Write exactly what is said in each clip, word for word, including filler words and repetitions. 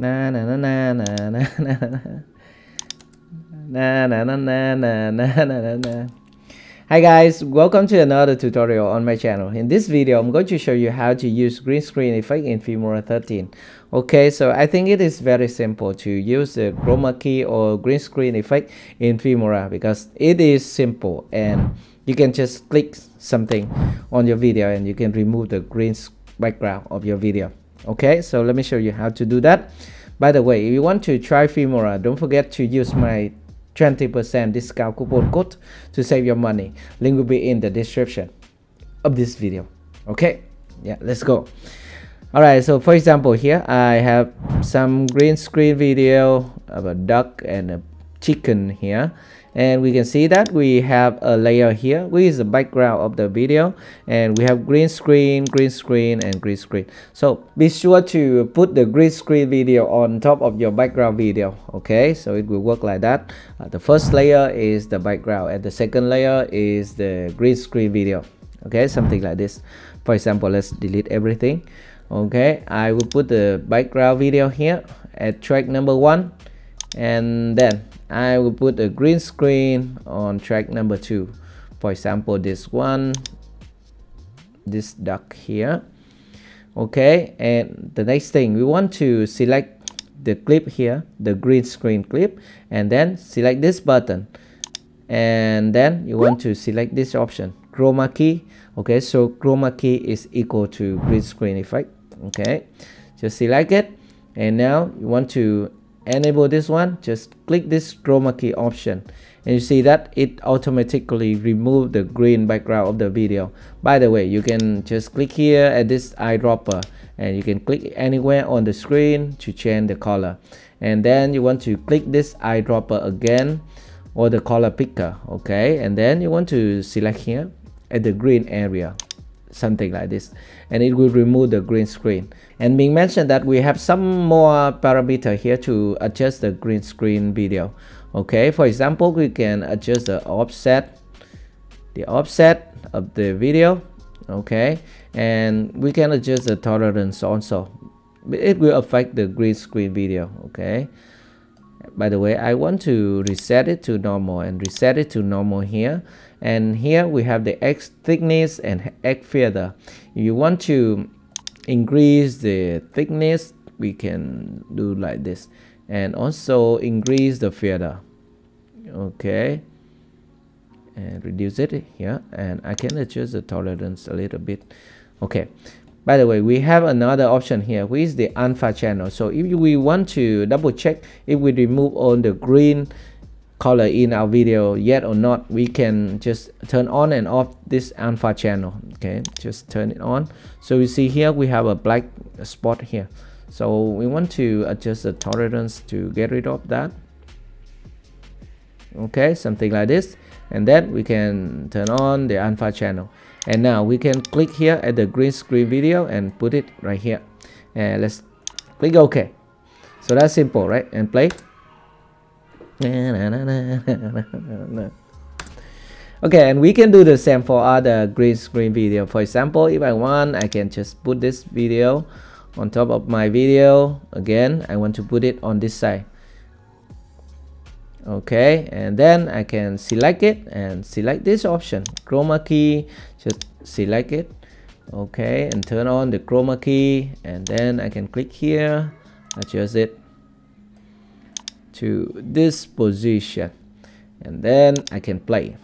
na na na na na na na na na na na na na. Hi guys, welcome to another tutorial on my channel. In this video, I'm going to show you how to use green screen effect in Filmora thirteen. Okay, so I think it is very simple to use the chroma key or green screen effect in Filmora because it is simple and you can just click something on your video and you can remove the green background of your video. Okay, so let me show you how to do that. By the way, if you want to try Filmora, don't forget to use my twenty percent discount coupon code to save your money. Link will be in the description of this video. Okay, yeah, let's go. All right, so for example, here I have some green screen video of a duck and a chicken here, and we can see that we have a layer here which is the background of the video, and we have green screen, green screen, and green screen. So be sure to put the green screen video on top of your background video. Okay, so it will work like that. Uh, the first layer is the background and the second layer is the green screen video. Okay, something like this. For example, let's delete everything. Okay, I will put the background video here at track number one, and then I will put a green screen on track number two. For example, this one, this duck here. Okay, and the next thing, we want to select the clip here, the green screen clip, and then select this button, and then you want to select this option, chroma key. Okay, so chroma key is equal to green screen effect. Okay, just select it, and now you want to enable this one. Just click this chroma key option and you see that it automatically removed the green background of the video. By the way, you can just click here at this eyedropper and you can click anywhere on the screen to change the color, and then you want to click this eyedropper again or the color picker. Okay, and then you want to select here at the green area, something like this, and it will remove the green screen. And being mentioned that we have some more parameter here to adjust the green screen video. Okay, for example, we can adjust the offset the offset of the video. Okay, and we can adjust the tolerance also. It will affect the green screen video. Okay, by the way, I want to reset it to normal and reset it to normal here. And here we have the X thickness and X feather. If you want to increase the thickness, we can do like this, and also increase the feather. Okay, and reduce it here, and I can adjust the tolerance a little bit. Okay, by the way, we have another option here which is the alpha channel. So if we want to double check if we remove all the green color in our video yet or not, we can just turn on and off this alpha channel. Okay, just turn it on. So you see here we have a black spot here, so we want to adjust the tolerance to get rid of that. Okay, something like this, and then we can turn on the alpha channel. And now we can click here at the green screen video and put it right here, and let's click OK. So that's simple, right? And play. Okay, and we can do the same for other green screen video. For example, if I want, I can just put this video on top of my video. Again, I want to put it on this side. Okay, and then I can select it and select this option, chroma key. Just select it. Okay, and turn on the chroma key, and then I can click here, adjust it to this position, and then I can play.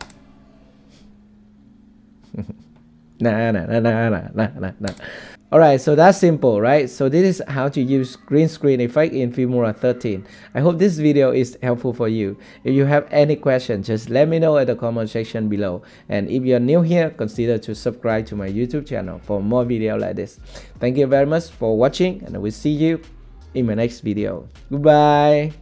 Nah, nah, nah, nah, nah, nah, nah, nah. All right, so that's simple, right? So this is how to use green screen effect in Filmora thirteen. I hope this video is helpful for you. If you have any questions, just let me know at the comment section below. And if you're new here, consider to subscribe to my YouTube channel for more videos like this. Thank you very much for watching, and I will see you in my next video. Goodbye.